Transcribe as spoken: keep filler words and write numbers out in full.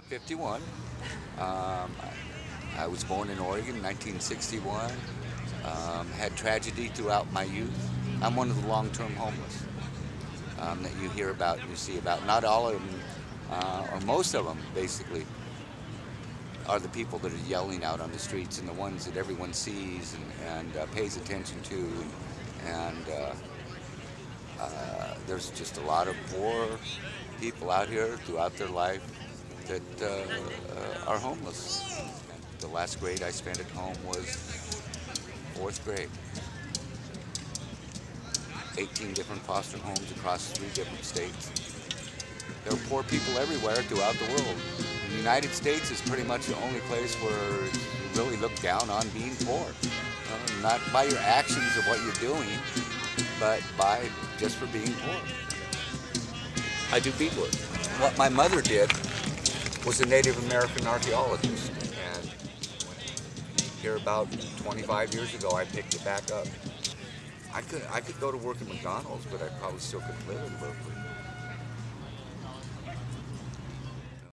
I'm fifty-one. Um, I was born in Oregon in nineteen sixty-one. Um, had tragedy throughout my youth. I'm one of the long-term homeless um, that you hear about and you see about. Not all of them, uh, or most of them, basically, are the people that are yelling out on the streets and the ones that everyone sees and, and uh, pays attention to. And, and uh, uh, there's just a lot of poor people out here throughout their life that uh, uh, are homeless. And the last grade I spent at home was fourth grade. eighteen different foster homes across three different states. There are poor people everywhere throughout the world. The United States is pretty much the only place where you really look down on being poor. Uh, not by your actions of what you're doing, but by just for being poor. I do bead work. What my mother did was a Native American archaeologist. And here about twenty-five years ago, I picked it back up. I could, I could go to work at McDonald's, but I probably still couldn't live in Berkeley.